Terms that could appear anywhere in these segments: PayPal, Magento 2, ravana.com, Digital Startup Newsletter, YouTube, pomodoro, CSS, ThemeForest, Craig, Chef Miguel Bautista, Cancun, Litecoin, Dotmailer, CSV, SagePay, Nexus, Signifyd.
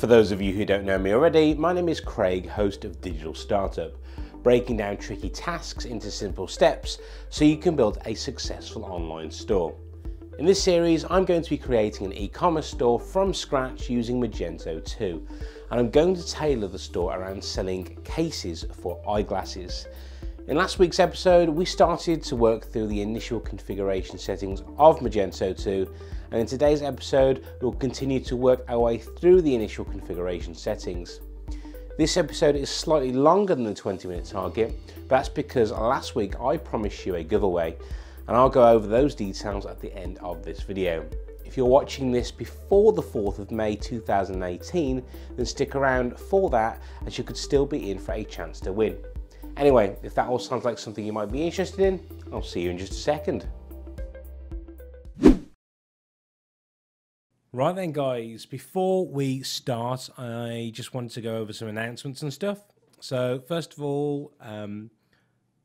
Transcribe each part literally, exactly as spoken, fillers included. For those of you who don't know me already, my name is Craig, host of Digital Startup, breaking down tricky tasks into simple steps so you can build a successful online store. In this series, I'm going to be creating an e-commerce store from scratch using Magento two, and I'm going to tailor the store around selling cases for eyeglasses. In last week's episode, we started to work through the initial configuration settings of Magento two, and in today's episode, we'll continue to work our way through the initial configuration settings. This episode is slightly longer than the twenty minute target, but that's because last week I promised you a giveaway, and I'll go over those details at the end of this video. If you're watching this before the fourth of May two thousand eighteen, then stick around for that, as you could still be in for a chance to win. Anyway, if that all sounds like something you might be interested in, I'll see you in just a second. Right then guys, before we start, I just wanted to go over some announcements and stuff. So first of all, um,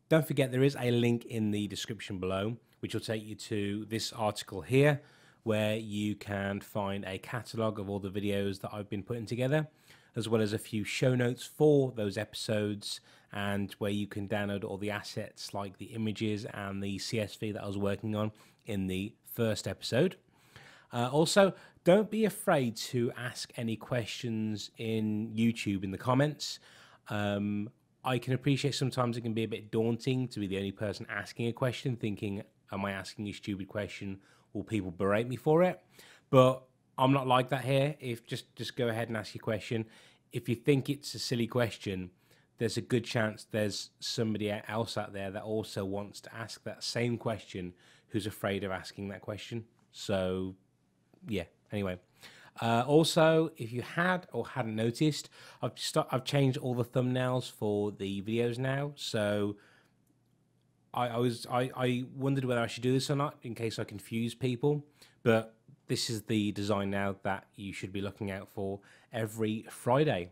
don't forget there is a link in the description below, which will take you to this article here, where you can find a catalogue of all the videos that I've been putting together, as well as a few show notes for those episodes, and where you can download all the assets like the images and the C S V that I was working on in the first episode. Uh, also, don't be afraid to ask any questions in YouTube in the comments. Um, I can appreciate sometimes it can be a bit daunting to be the only person asking a question, thinking, am I asking a stupid question? Will people berate me for it? But I'm not like that here. If just, just go ahead and ask your question. If you think it's a silly question, there's a good chance there's somebody else out there that also wants to ask that same question who's afraid of asking that question. So yeah, anyway. Uh, also, if you had or hadn't noticed, I've, start, I've changed all the thumbnails for the videos now. So I, I, was, I, I wondered whether I should do this or not in case I confuse people, but this is the design now that you should be looking out for every Friday.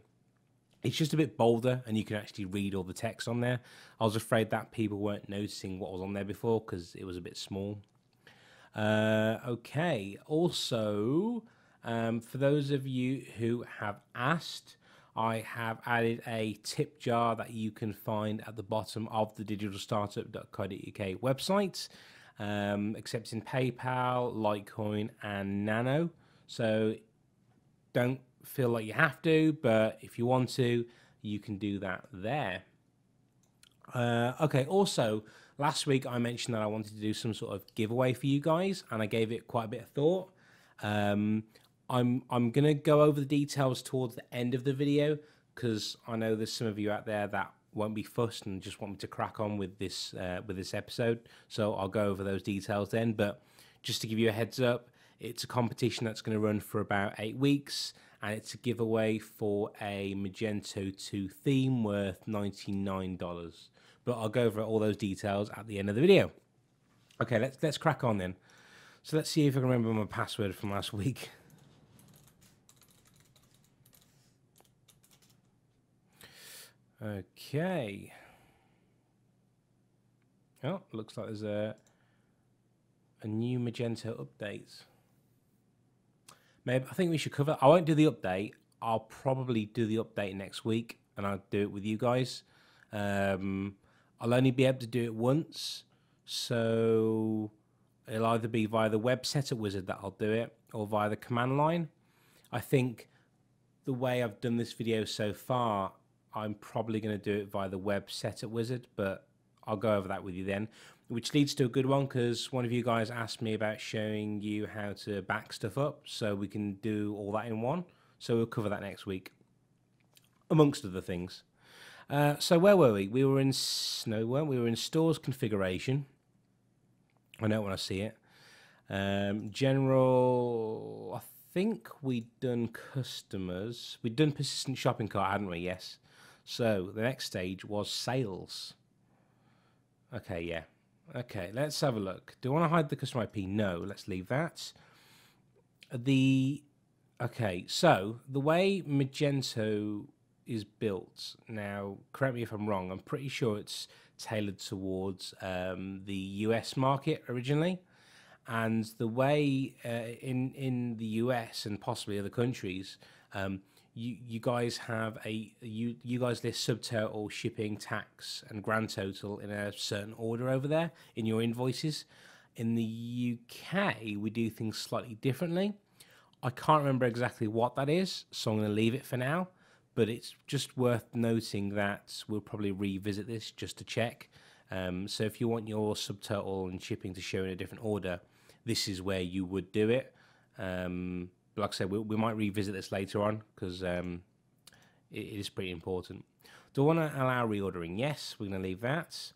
It's just a bit bolder and you can actually read all the text on there. I was afraid that people weren't noticing what was on there before because it was a bit small. Uh, okay, also, um, for those of you who have asked, I have added a tip jar that you can find at the bottom of the digital startup dot co dot U K website. Um, accepting PayPal, Litecoin and Nano, so don't feel like you have to, but if you want to, you can do that there. Uh, okay, also last week I mentioned that I wanted to do some sort of giveaway for you guys, and I gave it quite a bit of thought. um, I'm, I'm gonna go over the details towards the end of the video, because I know there's some of you out there that won't be fussed and just want me to crack on with this uh, with this episode, so I'll go over those details then. But just to give you a heads up, it's a competition that's going to run for about eight weeks, and it's a giveaway for a Magento two theme worth ninety-nine dollars. But I'll go over all those details at the end of the video. Okay, let's let's crack on then. So let's see if I can remember my password from last week. Okay. Oh, looks like there's a a new Magento update. Maybe I think we should cover. I won't do the update. I'll probably do the update next week, and I'll do it with you guys. Um, I'll only be able to do it once, so it'll either be via the web setup wizard that I'll do it, or via the command line. I think the way I've done this video so far, I'm probably going to do it via the web setup wizard, but I'll go over that with you then, which leads to a good one, because one of you guys asked me about showing you how to back stuff up so we can do all that in one. So we'll cover that next week, amongst other things. Uh, so where were we? We were in no, weren't we? We were in stores configuration. I know when I see it. Um, general, I think we'd done customers. We'd done persistent shopping cart, hadn't we? Yes. So the next stage was sales. Okay, yeah. Okay, let's have a look. Do I want to hide the customer I P? No, let's leave that. The okay, so the way Magento is built now, correct me if I'm wrong, I'm pretty sure it's tailored towards um, the U S market originally, and the way uh, in in the U S and possibly other countries, um, you you guys have a you you guys list subtotal, shipping, tax, and grand total in a certain order over there in your invoices. In the U K, we do things slightly differently. I can't remember exactly what that is, so I'm going to leave it for now. But it's just worth noting that we'll probably revisit this just to check. Um, so if you want your subtotal and shipping to show in a different order, this is where you would do it. Um, like I said, we, we might revisit this later on because um, it, it is pretty important. Do I want to allow reordering? Yes, we're going to leave that.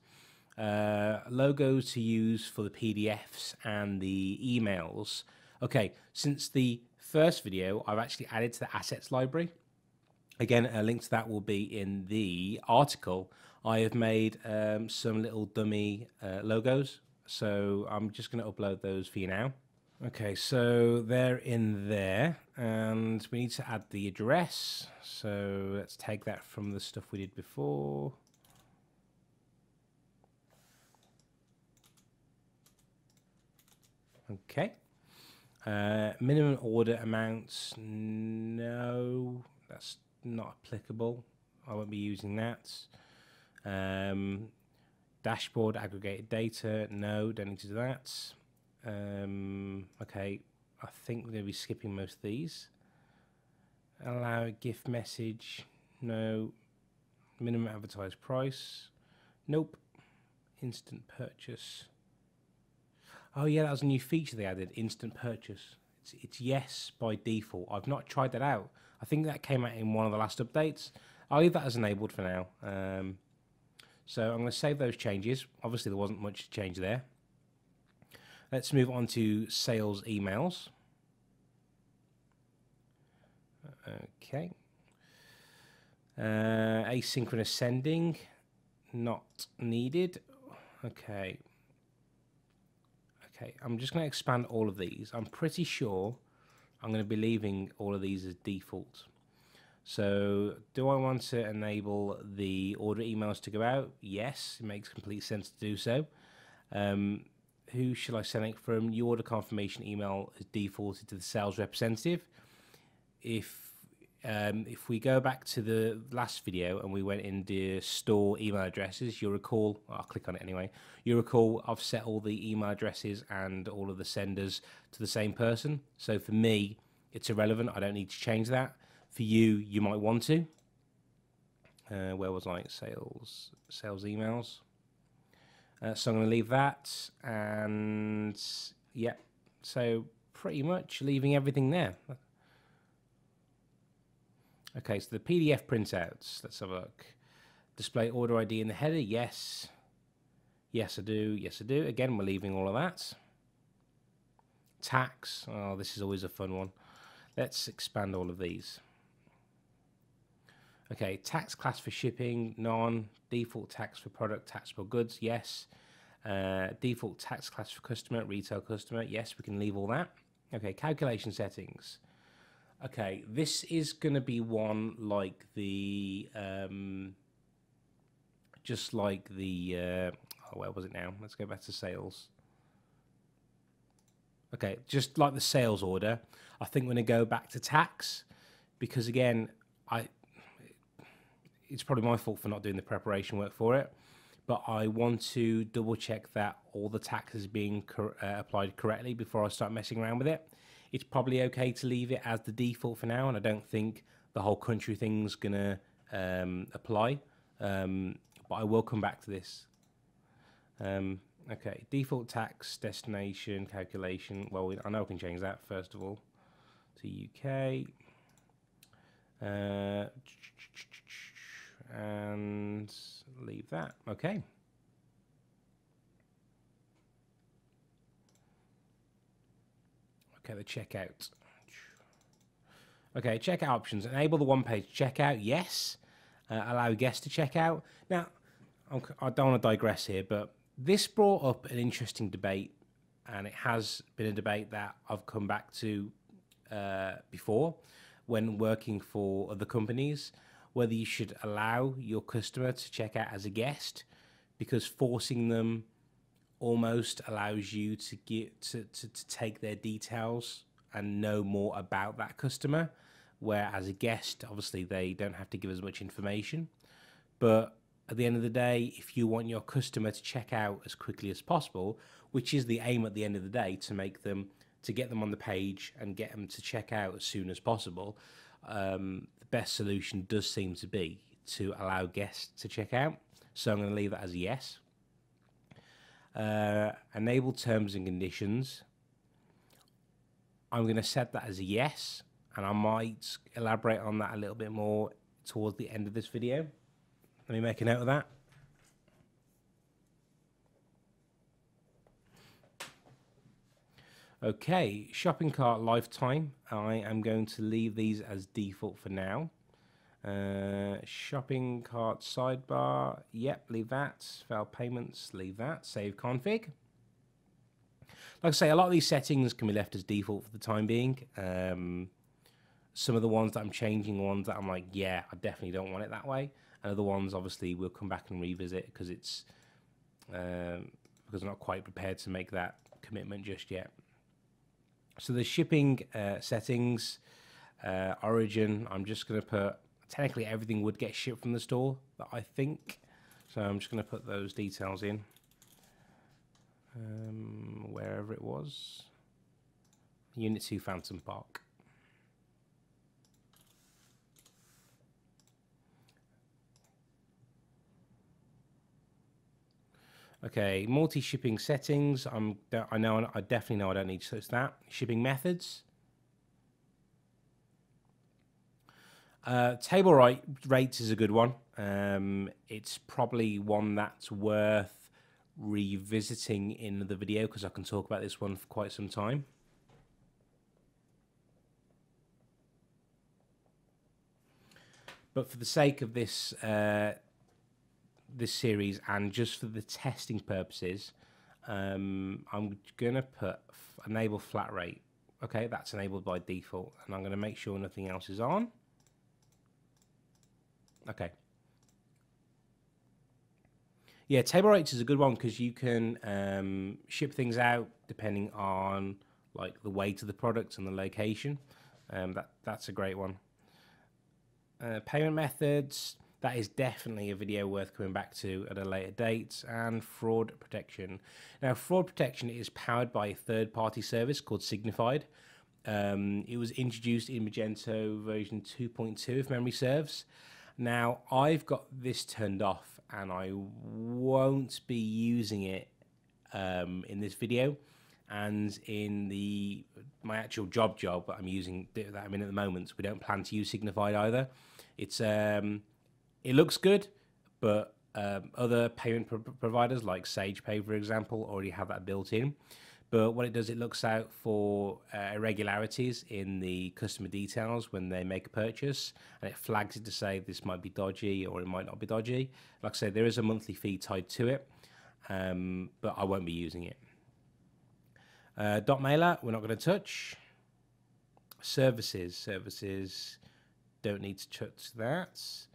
Uh, logos to use for the P D Fs and the emails. Okay, since the first video, I've actually added to the assets library. Again, a link to that will be in the article. I have made um, some little dummy uh, logos, so I'm just going to upload those for you now. Okay, so they're in there, and we need to add the address. So let's tag that from the stuff we did before. Okay. Uh, minimum order amounts, no, that's not applicable. I won't be using that. Um, dashboard aggregated data, no, don't need to do that. Um, okay, I think we're going to be skipping most of these. Allow a gift message, no. Minimum advertised price, nope. Instant purchase. Oh yeah, that was a new feature they added, instant purchase. It's, it's yes by default. I've not tried that out. I think that came out in one of the last updates. I'll leave that as enabled for now. Um, so I'm going to save those changes. Obviously, there wasn't much change there. Let's move on to sales emails. Okay. Uh, asynchronous sending, not needed. Okay. Okay, I'm just going to expand all of these. I'm pretty sure I'm going to be leaving all of these as default. So do I want to enable the order emails to go out? Yes, it makes complete sense to do so. Um, who should I send it from? Your order confirmation email is defaulted to the sales representative. If um, if we go back to the last video and we went into store email addresses, you'll recall, I'll click on it anyway, you'll recall I've set all the email addresses and all of the senders to the same person. So for me, it's irrelevant. I don't need to change that. For you, you might want to. Uh, where was I? Sales, sales emails. Uh, so I'm going to leave that, and yeah, so pretty much leaving everything there. Okay, so the P D F printouts, let's have a look. Display order I D in the header, yes. Yes, I do, yes, I do. Again, we're leaving all of that. Tax, oh, this is always a fun one. Let's expand all of these. Okay, tax class for shipping, none. Default tax for product, taxable goods, yes. Uh, default tax class for customer, retail customer, yes, we can leave all that. Okay, calculation settings. Okay, this is going to be one like the, um, just like the, uh, oh, where was it now? Let's go back to sales. Okay, just like the sales order, I think we're going to go back to tax because, again, I it's probably my fault for not doing the preparation work for it, but I want to double check that all the tax is being cor uh, applied correctly before I start messing around with it. It's probably okay to leave it as the default for now, and I don't think the whole country thing's gonna um, apply, um, but I will come back to this. Um, okay, default tax, destination, calculation. Well, we, I know I can change that first of all to U K. Uh, and leave that, okay. Okay, the checkout. Okay, checkout options. Enable the one-page checkout. Yes. Uh, allow guests to check out. Now, I'm, I don't want to digress here, but this brought up an interesting debate, and it has been a debate that I've come back to uh, before when working for other companies, whether you should allow your customer to check out as a guest, because forcing them almost allows you to get to, to, to take their details and know more about that customer, where as a guest, obviously they don't have to give as much information. But at the end of the day, if you want your customer to check out as quickly as possible, which is the aim at the end of the day, to make them, to get them on the page and get them to check out as soon as possible, um, the best solution does seem to be to allow guests to check out. So I'm going to leave that as a yes. Uh, enable terms and conditions. I'm going to set that as a yes, and I might elaborate on that a little bit more towards the end of this video. Let me make a note of that. Okay, shopping cart lifetime. I am going to leave these as default for now. Uh, shopping cart sidebar. Yep, leave that. Fail payments, leave that. Save config. Like I say, a lot of these settings can be left as default for the time being. Um, some of the ones that I'm changing, ones that I'm like, yeah, I definitely don't want it that way. And other ones, obviously, we'll come back and revisit because it's um, because I'm not quite prepared to make that commitment just yet. So the shipping uh, settings, uh, origin, I'm just going to put, technically everything would get shipped from the store, I think. So I'm just going to put those details in. Um, wherever it was. Unit two Phantom Park. Okay, multi-shipping settings. I'm, I know, I definitely know I don't need to touch that. Shipping methods. Uh, table right rates is a good one. Um, it's probably one that's worth revisiting in the video because I can talk about this one for quite some time. But for the sake of this uh, this series and just for the testing purposes, um, I'm gonna put enable flat rate. Okay, that's enabled by default, and I'm gonna make sure nothing else is on. Okay. Yeah, table rates is a good one because you can um, ship things out depending on like the weight of the product and the location. Um, that that's a great one. Uh, payment methods. That is definitely a video worth coming back to at a later date. And fraud protection. Now, fraud protection is powered by a third-party service called Signifyd. Um, it was introduced in Magento version two point two, if memory serves. Now, I've got this turned off, and I won't be using it um, in this video. And in the my actual job job that I'm using, that I'm in at the moment, we don't plan to use Signifyd either. It's... Um, It looks good, but um, other payment pro providers like SagePay, for example, already have that built in. But what it does, it looks out for uh, irregularities in the customer details when they make a purchase, and it flags it to say this might be dodgy or it might not be dodgy. Like I said, there is a monthly fee tied to it, um, but I won't be using it. Uh, Dotmailer, we're not going to touch. Services, services, don't need to touch that.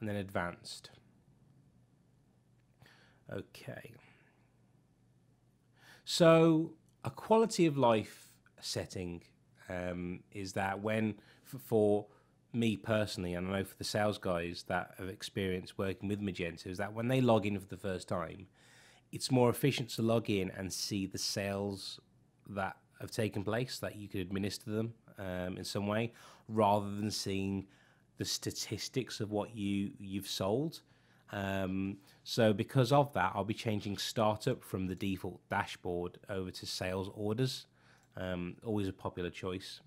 And then advanced. Okay. So a quality of life setting um, is that when, for, for me personally, and I know for the sales guys that have experienced working with Magento, is that when they log in for the first time, it's more efficient to log in and see the sales that have taken place, that you could administer them um, in some way, rather than seeing the statistics of what you you've sold. Um, so because of that, I'll be changing startup from the default dashboard over to sales orders. Um, always a popular choice.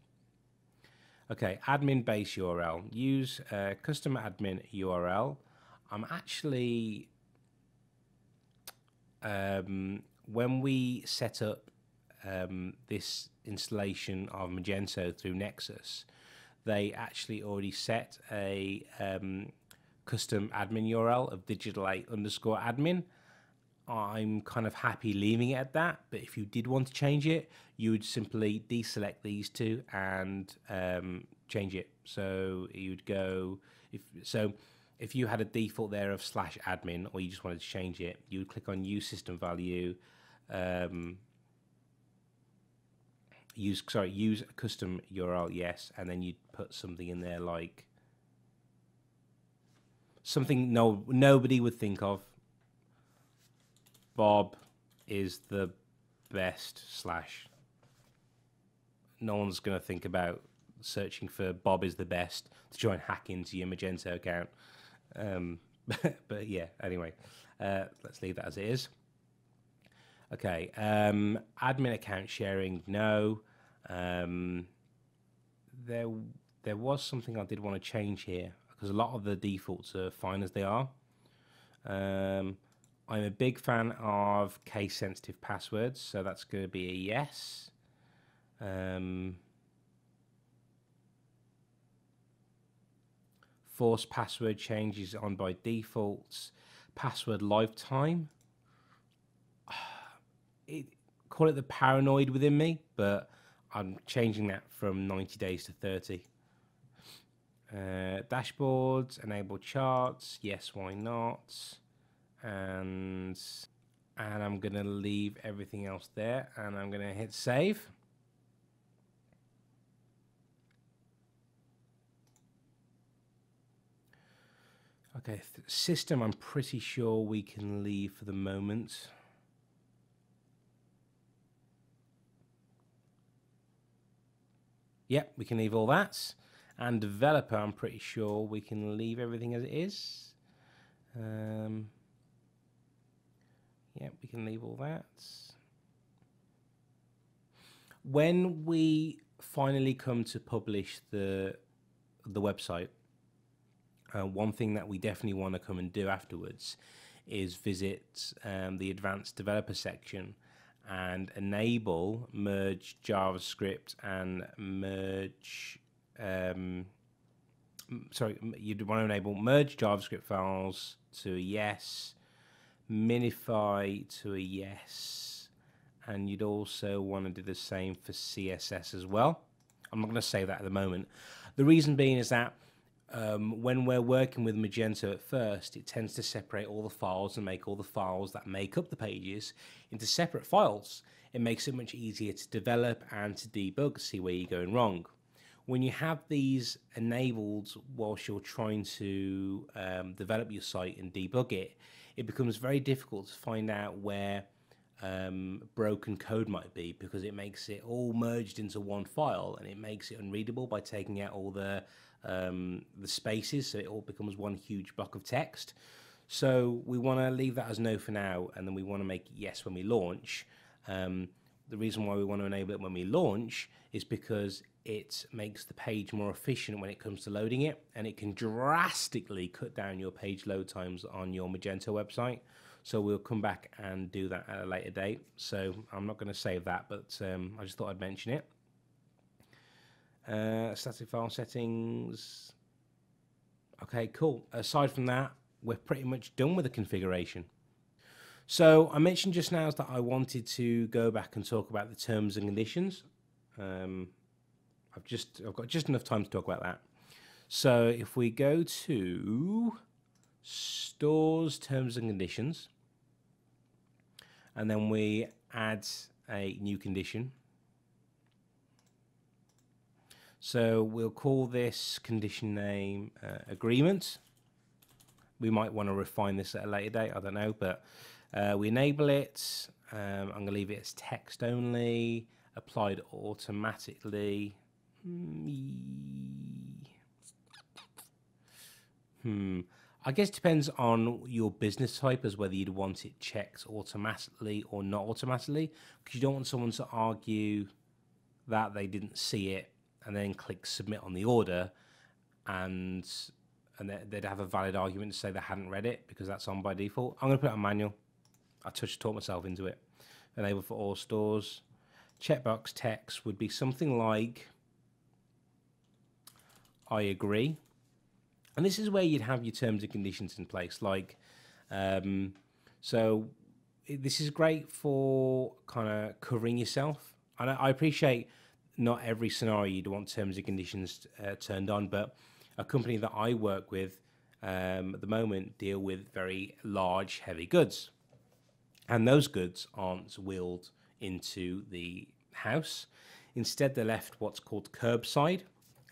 Okay, admin base U R L. Use uh, customer admin U R L. I'm actually um, when we set up um, this installation of Magento through Nexus, they actually already set a um, custom admin U R L of digital eight underscore admin. I'm kind of happy leaving it at that, but if you did want to change it, you would simply deselect these two and um, change it. So you'd go, if so if you had a default there of slash admin, or you just wanted to change it, you would click on use system value, um, use sorry use a custom U R L, yes, and then you'd put something in there like something no nobody would think of. Bob is the best slash. No one's gonna think about searching for Bob is the best to try and hack into your Magento account. Um, but yeah, anyway, uh, let's leave that as it is. Okay, um, admin account sharing, no. Um, there, there was something I did want to change here because a lot of the defaults are fine as they are. Um, I'm a big fan of case-sensitive passwords, so that's going to be a yes. Um, force password changes on by default. Password lifetime. It, call it the paranoid within me, but I'm changing that from ninety days to thirty. Uh, dashboards, enable charts. Yes, why not? And and I'm going to leave everything else there, and I'm going to hit save. Okay, system I'm pretty sure we can leave for the moment. Yep, we can leave all that. And developer, I'm pretty sure we can leave everything as it is. Um, yep, we can leave all that. When we finally come to publish the, the website, uh, one thing that we definitely want to come and do afterwards is visit um, the advanced developer section and enable merge JavaScript and merge, um, sorry, you'd want to enable merge JavaScript files to a yes, Minify to a yes, and you'd also want to do the same for C S S as well. I'm not going to say that at the moment. The reason being is that Um, when we're working with Magento at first, it tends to separate all the files and make all the files that make up the pages into separate files. It makes it much easier to develop and to debug, see where you're going wrong. When you have these enabled whilst you're trying to um, develop your site and debug it, it becomes very difficult to find out where um, broken code might be, because it makes it all merged into one file, and it makes it unreadable by taking out all the Um, the spaces, so it all becomes one huge block of text. So we want to leave that as no for now, and then we want to make it yes when we launch. Um, the reason why we want to enable it when we launch is because it makes the page more efficient when it comes to loading it, and it can drastically cut down your page load times on your Magento website. So we'll come back and do that at a later date. So I'm not going to save that, but um, I just thought I'd mention it. Uh, static file settings. Okay, cool. Aside from that, we're pretty much done with the configuration. So I mentioned just now that I wanted to go back and talk about the terms and conditions. Um, I've just I've got just enough time to talk about that. So if we go to stores terms and conditions, and then we add a new condition. So we'll call this condition name uh, agreement. We might want to refine this at a later date, I don't know, but uh, we enable it. Um, I'm going to leave it as text only, applied automatically. Hmm. I guess it depends on your business type as whether you'd want it checked automatically or not automatically, because you don't want someone to argue that they didn't see it and then click submit on the order, and and they'd have a valid argument to say they hadn't read it, because that's on by default. I'm gonna put it on manual. I touch taught myself into it. Enable for all stores. Checkbox text would be something like, I agree. And this is where you'd have your terms and conditions in place. Like, um, so this is great for kind of covering yourself. And I, I appreciate not every scenario you'd want terms and conditions uh, turned on, but a company that I work with um, at the moment deal with very large, heavy goods. And those goods aren't wheeled into the house. Instead, they're left what's called curbside,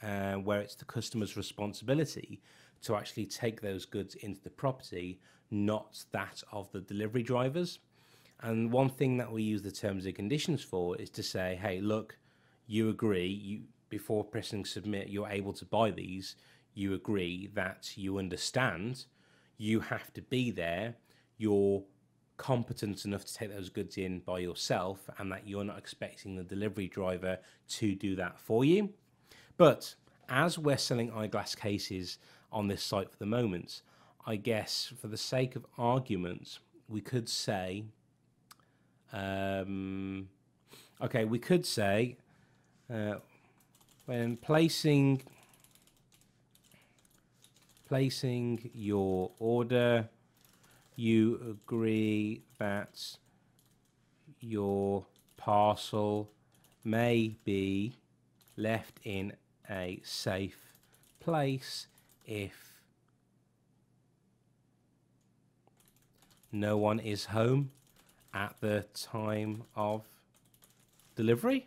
uh, where it's the customer's responsibility to actually take those goods into the property, not that of the delivery drivers. And one thing that we use the terms and conditions for is to say, hey, look, you agree, you before pressing submit, you're able to buy these, you agree that you understand, you have to be there, you're competent enough to take those goods in by yourself, and that you're not expecting the delivery driver to do that for you. But as we're selling eyeglass cases on this site for the moment, I guess for the sake of argument, we could say, um, okay, we could say uh, when placing placing your order, you agree that your parcel may be left in a safe place if no one is home at the time of delivery.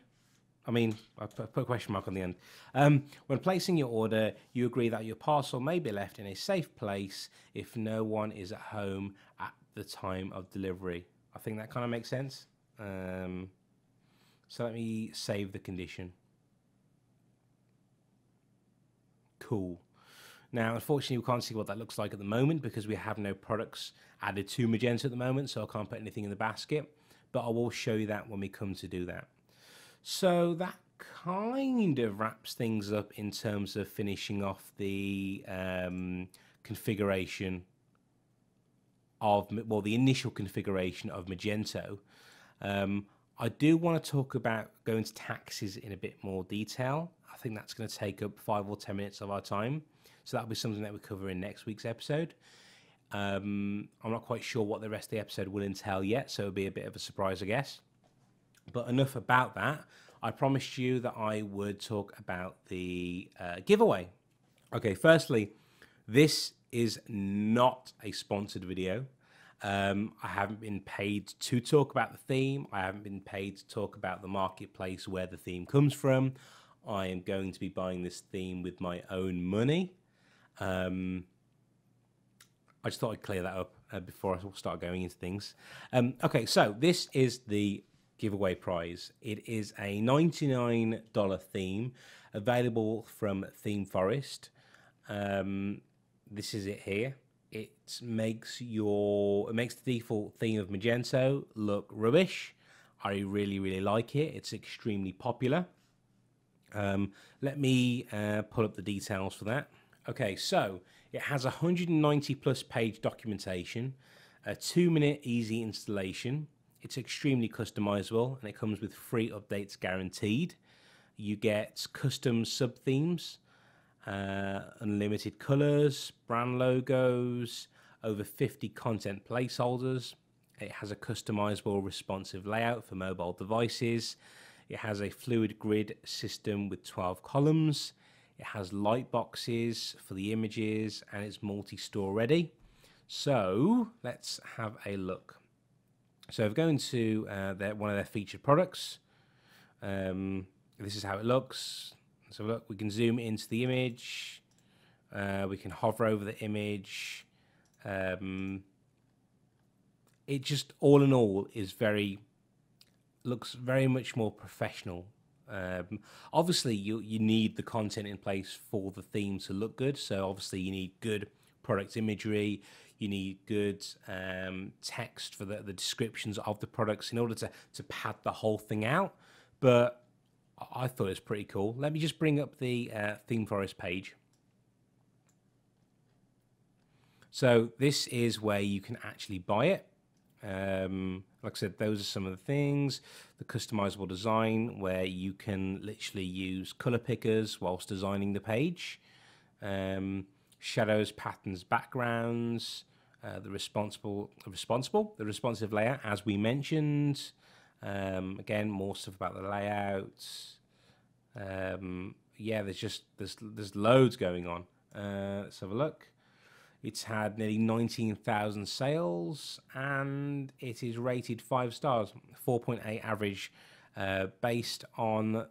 I mean, I put a question mark on the end. Um, when placing your order, you agree that your parcel may be left in a safe place if no one is at home at the time of delivery. I think that kind of makes sense. Um, so let me save the condition. Cool. Now, unfortunately, we can't see what that looks like at the moment because we have no products added to Magento at the moment, so I can't put anything in the basket, but I will show you that when we come to do that. So that kind of wraps things up in terms of finishing off the um, configuration of, well, the initial configuration of Magento. Um, I do want to talk about going to taxes in a bit more detail. I think that's going to take up five or ten minutes of our time. So that'll be something that we cover in next week's episode. Um, I'm not quite sure what the rest of the episode will entail yet, so it'll be a bit of a surprise, I guess. But enough about that. I promised you that I would talk about the uh, giveaway. Okay, firstly, this is not a sponsored video. Um, I haven't been paid to talk about the theme. I haven't been paid to talk about the marketplace where the theme comes from. I am going to be buying this theme with my own money. Um, I just thought I'd clear that up uh, before I start going into things. Um, okay, so this is the giveaway prize. It is a ninety-nine dollar theme available from ThemeForest. Um, this is it here. It makes your it makes the default theme of Magento look rubbish. I really really like it. It's extremely popular. Um, let me uh, pull up the details for that. Okay, so it has one hundred ninety plus page documentation, a two minute easy installation. It's extremely customizable and it comes with free updates guaranteed. You get custom sub-themes, uh, unlimited colors, brand logos, over fifty content placeholders. It has a customizable responsive layout for mobile devices. It has a fluid grid system with twelve columns. It has light boxes for the images and it's multi-store ready. So let's have a look. So if we go into uh, their, one of their featured products, um, this is how it looks. So look, we can zoom into the image. Uh, we can hover over the image. Um, it just, all in all, is very, looks very much more professional. Um, obviously, you, you need the content in place for the theme to look good. So obviously, you need good product imagery. You need good um, text for the, the descriptions of the products in order to, to pad the whole thing out. But I thought it was pretty cool. Let me just bring up the uh, ThemeForest page. So this is where you can actually buy it. Um, like I said, those are some of the things. The customizable design where you can literally use color pickers whilst designing the page. Um, shadows, patterns, backgrounds, uh, the responsible, responsible, the responsive layout, as we mentioned. Um, again, more stuff about the layouts. Um, yeah, there's just there's there's loads going on. Uh, let's have a look. It's had nearly nineteen thousand sales, and it is rated five stars, four point eight average, uh, based on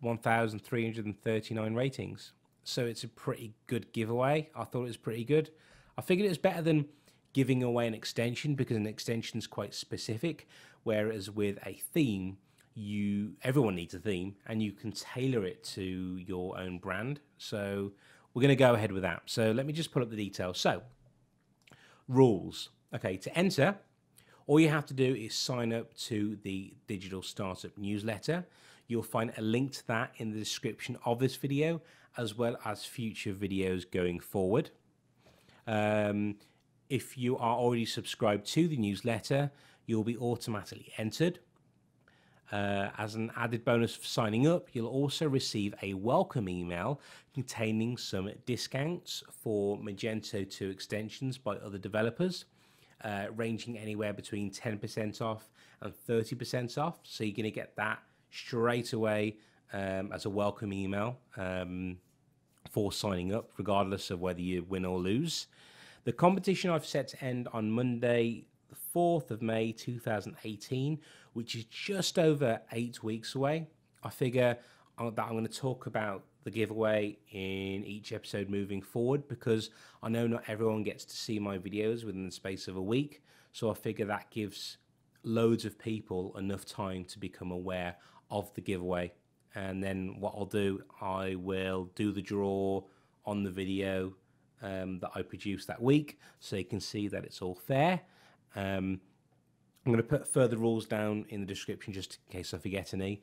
one thousand three hundred thirty-nine ratings. So it's a pretty good giveaway. I thought it was pretty good. I figured it was better than giving away an extension, because an extension is quite specific, whereas with a theme, you everyone needs a theme and you can tailor it to your own brand. So we're going to go ahead with that. So let me just pull up the details. So rules. Okay, to enter, all you have to do is sign up to the Digital Startup Newsletter. You'll find a link to that in the description of this video, as well as future videos going forward. Um, if you are already subscribed to the newsletter, you'll be automatically entered. Uh, as an added bonus for signing up, you'll also receive a welcome email containing some discounts for Magento two extensions by other developers, uh, ranging anywhere between ten percent off and thirty percent off. So you're going to get that straight away um, as a welcome email um, for signing up, regardless of whether you win or lose. The competition I've set to end on Monday, the fourth of May two thousand eighteen, which is just over eight weeks away. I figure that I'm going to talk about the giveaway in each episode moving forward, because I know not everyone gets to see my videos within the space of a week. So I figure that gives loads of people enough time to become aware of the giveaway. And then what I'll do, I will do the draw on the video um, that I produce that week, so you can see that it's all fair. Um, I'm going to put further rules down in the description just in case I forget any.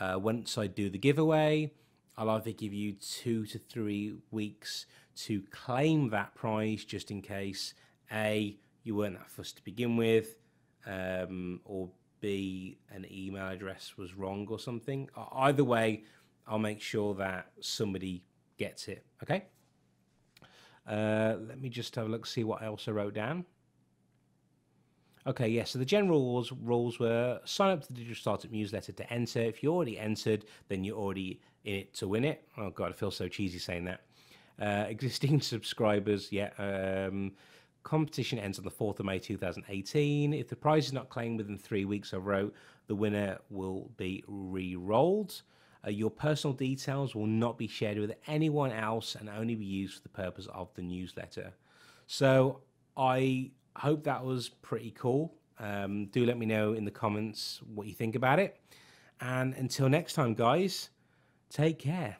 Uh, once I do the giveaway, I'll either give you two to three weeks to claim that prize, just in case A, you weren't that fussed to begin with, um, or B, an email address was wrong or something. Either way, I'll make sure that somebody gets it. Okay. Uh, let me just have a look, see what else I wrote down. Okay, yes, yeah, so the general rules, rules were sign up to the Digital Startup Newsletter to enter. If you already entered, then you're already in it to win it. Oh, God, I feel so cheesy saying that. Uh, existing subscribers, yeah. Um, competition ends on the fourth of May two thousand eighteen. If the prize is not claimed within three weeks, I wrote, the winner will be re-rolled. Uh, your personal details will not be shared with anyone else and only be used for the purpose of the newsletter. So I... I hope that was pretty cool. Um, do let me know in the comments what you think about it. And until next time, guys, take care.